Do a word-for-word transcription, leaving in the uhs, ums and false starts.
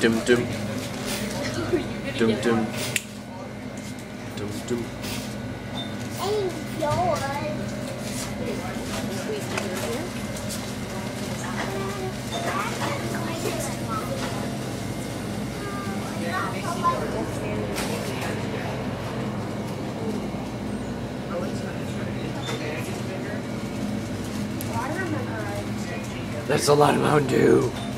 Dum dum. Dum dum. Dum dum. And yours. That's a lot of Mountain Dew.